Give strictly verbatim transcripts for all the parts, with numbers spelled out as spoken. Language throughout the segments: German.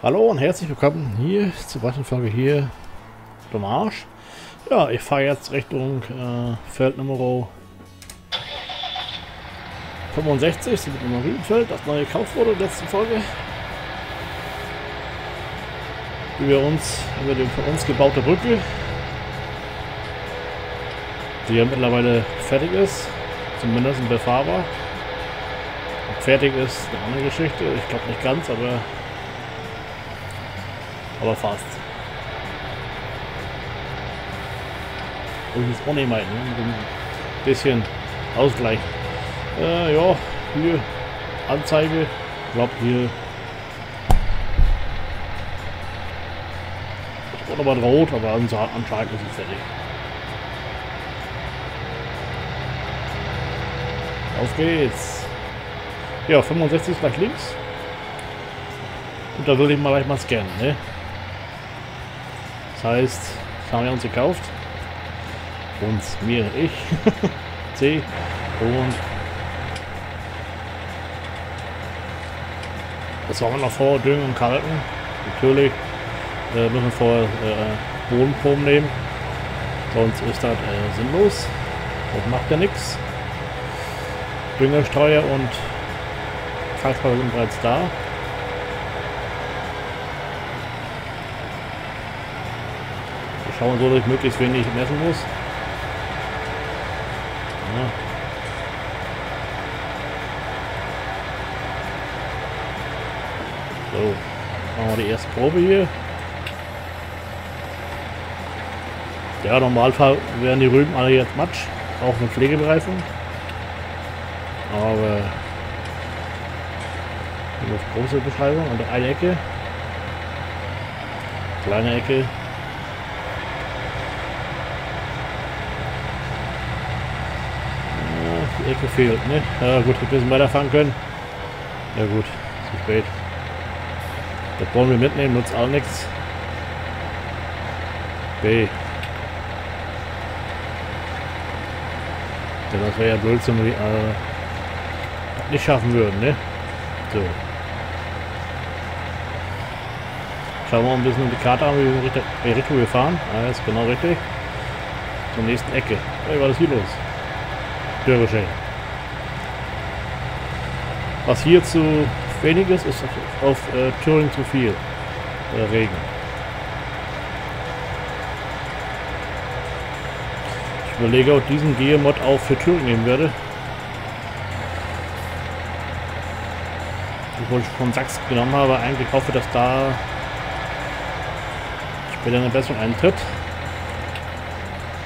Hallo und herzlich willkommen hier zur weiteren Folge hier Dumm Arsch. Ja, ich fahre jetzt Richtung äh, Feld Nummer fünfundsechzig, das ist ein Marienfeld, das neu gekauft wurde in der letzten Folge. Über uns, über die von uns gebaute Brücke, die ja mittlerweile fertig ist, zumindest befahrbar. Ob fertig ist, eine andere Geschichte, ich glaube nicht ganz, aber aber fast. Und das auch nicht meinen, ein bisschen Ausgleich. Äh, ja, hier Anzeige. Ich glaube hier. Ich wurde aber rot, aber anscheinend ist es fertig. Auf geht's. Ja, fünfundsechzig ist gleich links. Und da würde ich mal gleich mal scannen, ne? Das heißt, das haben wir uns gekauft. Uns, mir, ich. C. Und das machen wir noch vor, Düngen und Kalken. Natürlich äh, müssen wir vorher äh, Bodenproben nehmen. Sonst ist das äh, sinnlos. Das macht ja nichts. Düngersteuer und Kalksteuer sind bereits da. Schauen so, dass ich möglichst wenig messen muss. Ja. So, machen wir die erste Probe hier. Ja, normalerweise werden die Rüben alle jetzt matsch, auch mit Pflegebereifung. Aber die große Beschreibung und eine Ecke, kleine Ecke. Ecke fehlt, ne? Ja gut, wir müssen weiterfahren können. Ja gut, zu spät. Das wollen wir mitnehmen, nutzt auch nichts. B. Denn das wäre ja blöd, wenn wir das nicht schaffen würden, ne? So. Schauen wir mal ein bisschen um die Karte an, wie wir Richtung fahren. Ah, ist genau richtig. Zur nächsten Ecke. Hey, was ist hier los? Was hier zu wenig ist, ist auf, auf äh, Thüringen zu viel äh, Regen. Ich überlege, ob ich diesen G E-Mod auch für Thüringen nehmen werde. Obwohl ich von Sachsen genommen habe, eigentlich hoffe, dass da später eine Besserung eintritt.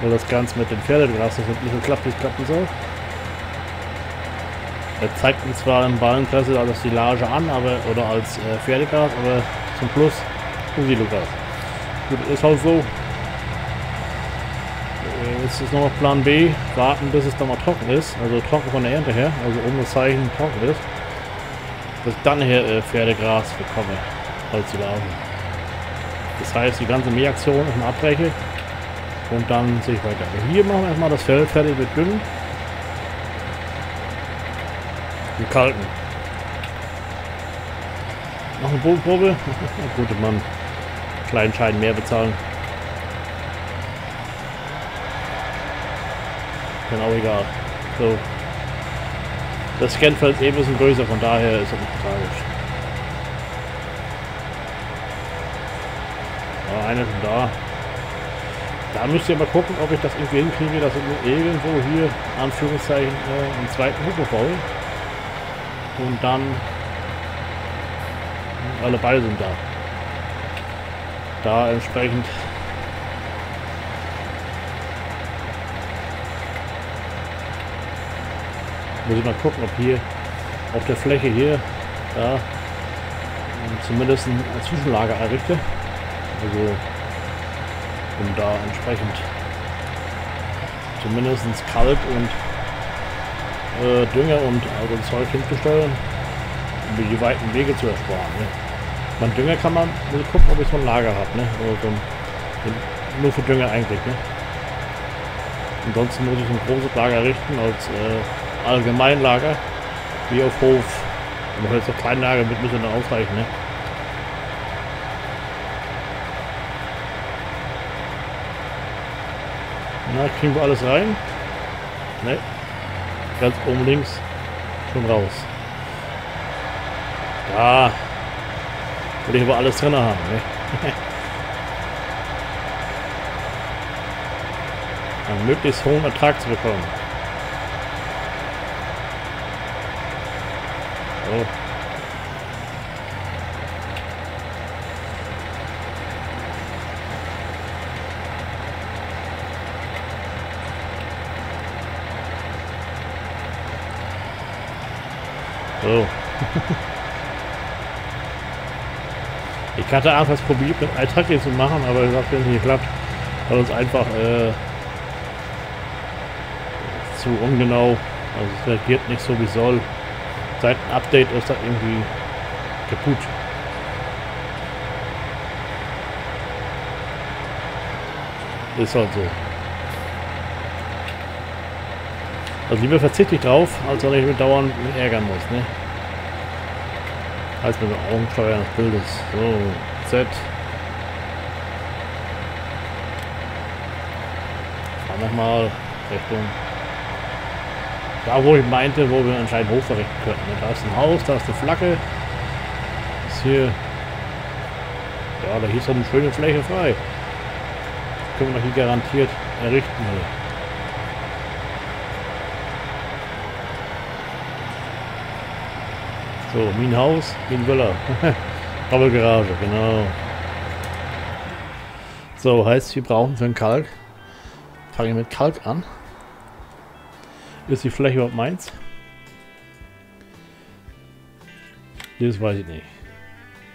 Nur das Ganze mit dem Pferdegras, das hat nicht geklappt, wie es klappen soll. Er zeigt uns zwar im Ballenpresse als Silage an, aber, oder als äh, Pferdegras, aber zum Plus ein Silogras. Gut, ist halt so. Äh, jetzt ist nochmal Plan B, warten bis es nochmal trocken ist, also trocken von der Ernte her, also um das Zeichen trocken ist, dass ich dann hier äh, Pferdegras bekomme als Silage. Das heißt, die ganze Mähaktion ist eine Abbreche. Und dann sehe ich weiter. Hier machen wir erstmal das Feld fertig mit Düngen. Und Kalken. Noch eine Bodenprobe. Gute Mann. Kleinen Schein mehr bezahlen. Genau egal. So. Das Scanfeld ist eh ein bisschen größer, von daher ist das nicht tragisch. Ja, einer schon da. Da müsst ihr mal gucken, ob ich das irgendwie hinkriege, dass ich irgendwo hier, Anführungszeichen, äh, einen zweiten Hof baue. Und dann, alle Beine sind da. Da entsprechend muss ich mal gucken, ob hier auf der Fläche hier, da, zumindest ein Zwischenlager errichte. Also, um da entsprechend zumindest Kalk und äh, Dünger und also Zeug hinzusteuern, um die weiten Wege zu ersparen. Ne? Beim Dünger kann man will gucken, ob ich so ein Lager habe. Ne? Also nur für Dünger eigentlich. Ne? Ansonsten muss ich ein großes Lager richten als äh, Allgemeinlager, wie auf Hof. Wenn man jetzt so ein Kleinlager mit, müsste dann ausreichen. Ne? Na, kriegen wir alles rein? Ne. Ganz oben links. Schon raus. Da. Will ich aber alles drin haben. Ne? Einen möglichst hohen Ertrag zu bekommen. So. So. Ich hatte anfangs probiert, mit Alltag hier zu machen, aber es hat nicht geklappt, weil uns einfach äh, zu ungenau, also es reagiert nicht so wie soll. Seit dem Update ist das irgendwie kaputt. Ist halt so. Also lieber verzichte ich drauf, als wenn ich mich dauernd ärgern muss, ne? Als mit den Augen steuern des Bildes. So, Z. Fahr nochmal Richtung. Da wo ich meinte, wo wir anscheinend hochverrichten könnten. Da ist ein Haus, da ist eine Flagge. Das hier. Ja, da ist doch eine schöne Fläche frei. Das können wir doch hier garantiert errichten hier. So, mein Haus, mein Villa. Doppelgarage, genau. So, heißt, wir brauchen für den Kalk. Fange ich mit Kalk an. Ist die Fläche überhaupt meins? Das weiß ich nicht.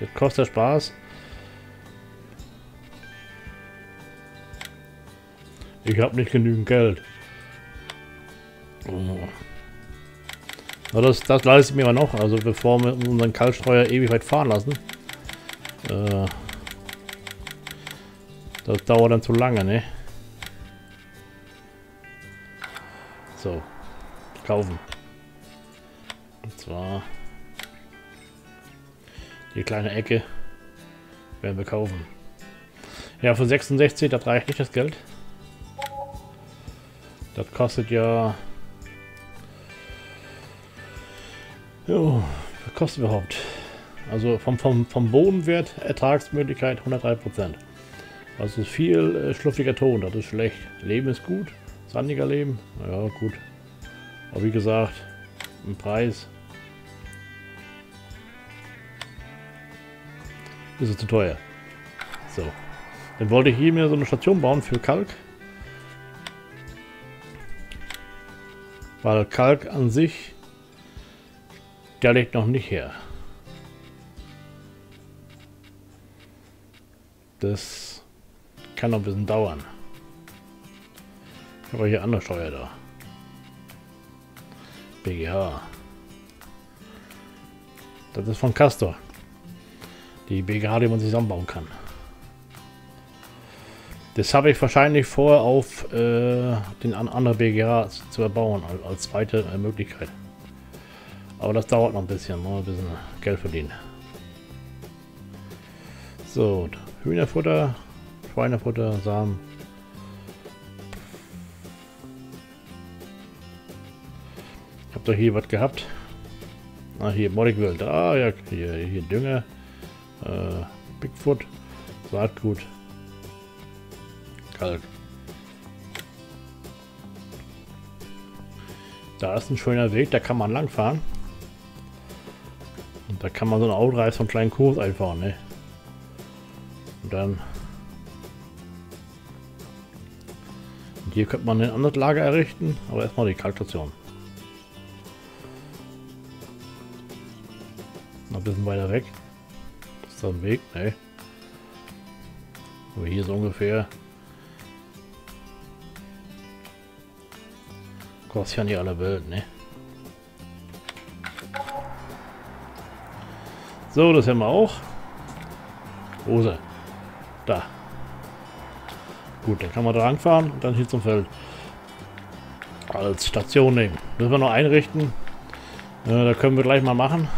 Das kostet Spaß. Ich habe nicht genügend Geld. Oh. Das, das leistet mir aber noch, also bevor wir unseren Kalkstreuer ewig weit fahren lassen. Äh, das dauert dann zu lange, ne? So, kaufen. Und zwar die kleine Ecke werden wir kaufen. Ja, für sechsundsechzig, das reicht nicht das Geld. Das kostet ja... Jo, was kostet überhaupt? Also vom, vom, vom Bodenwert, Ertragsmöglichkeit hundertdrei Prozent. Also viel äh, schluffiger Ton, das ist schlecht. Leben ist gut, sandiger Leben, ja gut. Aber wie gesagt, im Preis ist es zu teuer. So, dann wollte ich hier mir so eine Station bauen für Kalk. Weil Kalk an sich... Der legt noch nicht her. Das kann noch ein bisschen dauern. Aber hier andere Steuer da. B G H. Das ist von Castor. Die B G H, die man zusammenbauen kann. Das habe ich wahrscheinlich vor, auf äh, den anderen B G H zu erbauen, als zweite äh, Möglichkeit. Aber das dauert noch ein bisschen, mal ein bisschen Geld verdienen. So, Hühnerfutter, Schweinefutter, Samen. Ich hab doch hier was gehabt. Ah, hier Modicwild. Ah ja, hier, hier Dünger. Äh, Bigfoot. Saatgut. Kalk. Da ist ein schöner Weg, da kann man langfahren. Da kann man so einen Autodrive, so einen kleinen Kurs einfahren, ne? Und dann... Und hier könnte man ein anderes Lager errichten, aber erstmal die Kalkstation. Noch ein bisschen weiter weg. Das ist da ein Weg, ne? Aber hier so ungefähr... Kostet ja nicht aller Welt, ne? So, das haben wir auch. Wo ist er? Da. Gut, dann kann man da ranfahren und dann hier zum Feld. Als Station nehmen. Müssen wir noch einrichten. Äh, da können wir gleich mal machen.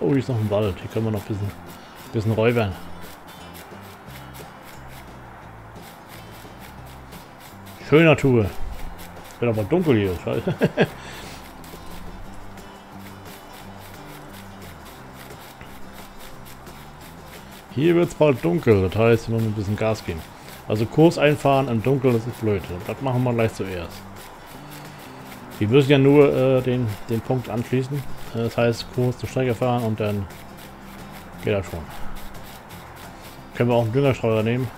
Oh, hier ist noch ein Wald. Hier können wir noch ein bisschen, bisschen räubern. Schöner Tube. Wird aber dunkel hier, scheiße. Hier wird es bald dunkel, das heißt, wir müssen ein bisschen Gas geben. Also Kurs einfahren im Dunkeln, das ist blöd. Das machen wir gleich zuerst. Wir müssen ja nur äh, den, den Punkt anschließen. Das heißt, Kurs zur Strecke fahren und dann geht das schon. Können wir auch einen Düngerstreuer nehmen.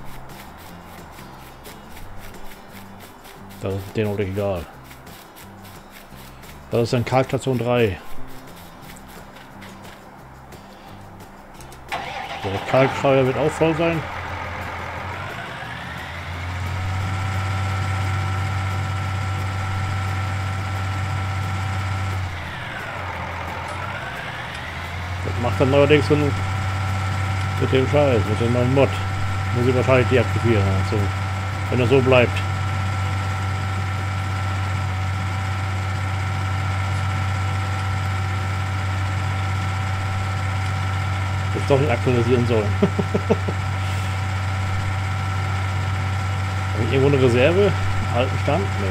Das ist denen auch egal. Das ist dann Kalkstation drei. Der Kalkstreuer wird auch voll sein. Das macht dann neuerdings so mit dem Scheiß, mit dem neuen Mod. Muss ich wahrscheinlich deaktivieren, also, wenn er so bleibt. Jetzt doch nicht aktualisieren sollen. Habe ich irgendwo eine Reserve? Alten Stand? Nee.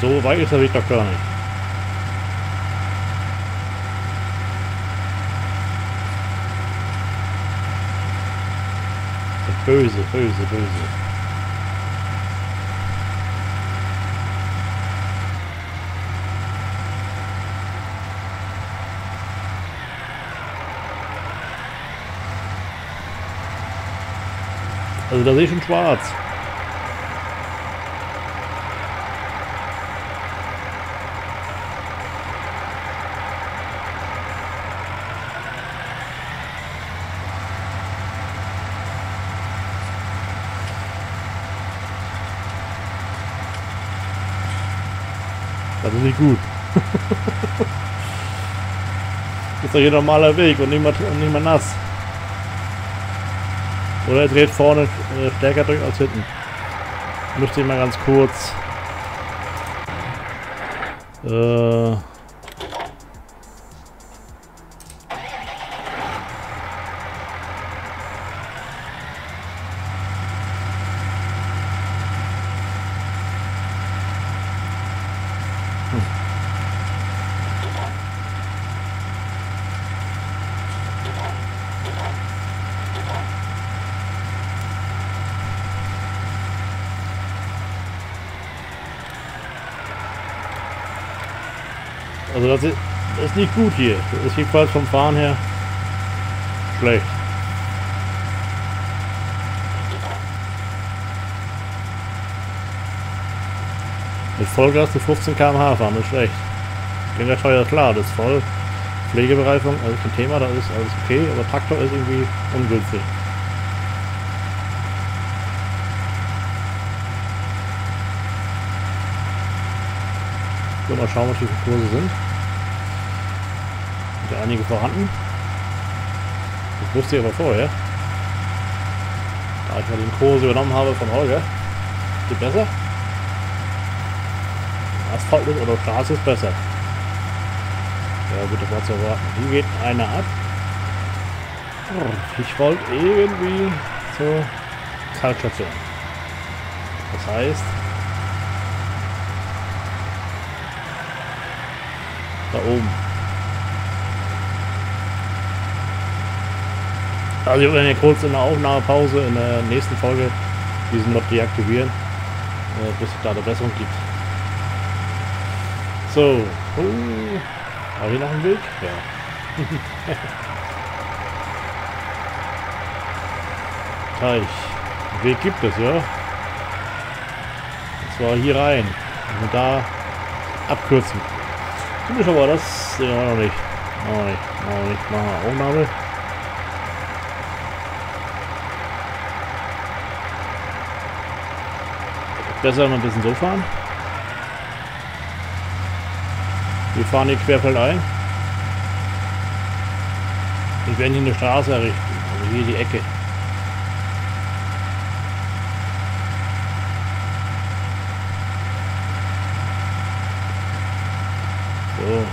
So weit ist der Weg doch gar nicht. Böse, böse, böse. Also da sehe ich schon schwarz. Das ist nicht gut. Das ist doch hier normaler Weg und nicht mal, nicht mal nass. Oder er dreht vorne äh, stärker durch als hinten. Müsste ich mal ganz kurz äh, Also das ist, das ist nicht gut hier. Das ist jedenfalls vom Fahren her schlecht. Mit Vollgas zu fünfzehn Kilometer pro Stunde fahren, das ist schlecht. Klingt ja teuer, klar, das ist voll. Pflegebereifung, also kein Thema, da ist alles okay, aber Traktor ist irgendwie ungünstig. So, mal schauen, was die Kurse sind. Sind ja einige vorhanden. Das wusste ich aber vorher. Da ich mal den Kurs übernommen habe von Holger. Geht besser? Asphalt ist oder Straße ist besser. Ja gut, das war zu erwarten. Hier geht einer ab. Oh, ich wollte irgendwie zur Kalkstation. Das heißt, da oben. Also ich werde ja kurz in der Aufnahmepause in der nächsten Folge diesen Mod deaktivieren, äh, bis es da eine Besserung gibt. So, uh, habe ich noch einen Weg? Ja. Teich. Weg gibt es, ja. Und zwar hier rein. Und da abkürzen. Komisch, aber das ja noch nicht. Noch nicht, noch nicht. Machen wir Aufnahme. Besser, wenn wir ein bisschen so fahren. Wir fahren hier querfeld ein. Wir werden hier eine Straße errichten, also hier die Ecke. So.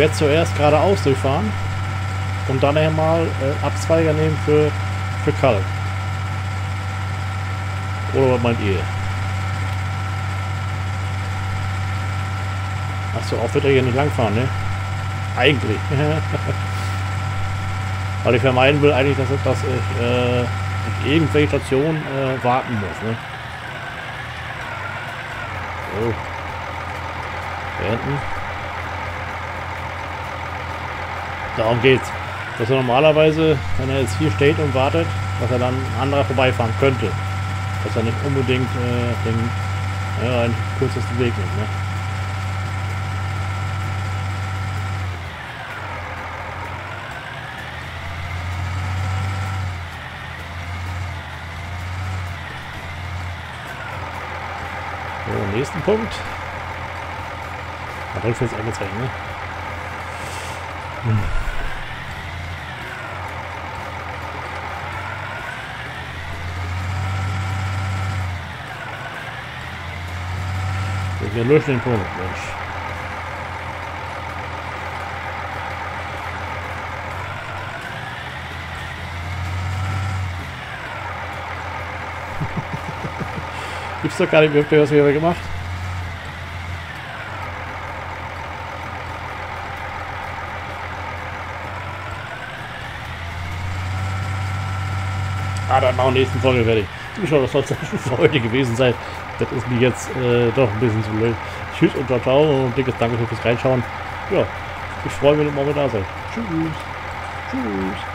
werde zuerst geradeaus durchfahren und dann einmal äh, Abzweiger nehmen für, für Kalk. Oder was meint ihr? Achso, auch wird er hier nicht langfahren, ne? Eigentlich. Weil ich vermeiden will eigentlich, dass, dass ich äh, auf irgendwelche Station äh, warten muss, ne? So. Beenden. Darum geht's. Dass er normalerweise, wenn er jetzt hier steht und wartet, dass er dann ein anderer vorbeifahren könnte. Dass er nicht unbedingt äh, den ja, einen kürzesten Weg nimmt, ne? So, nächsten Punkt. Da läuft jetzt angezeigt, ne? Hm. Wir löschen den Punkt, Mensch. Gibt's doch gar nicht mehr, was wir gemacht haben. Ah, dann machen wir nächsten Folge fertig. Zuschauer, das soll es für heute gewesen sein. Das ist mir jetzt äh, doch ein bisschen zu blöd. Tschüss und ciao und dickes Dankeschön fürs Reinschauen. Ja, ich freue mich, wenn ihr morgen da seid. Tschüss. Tschüss.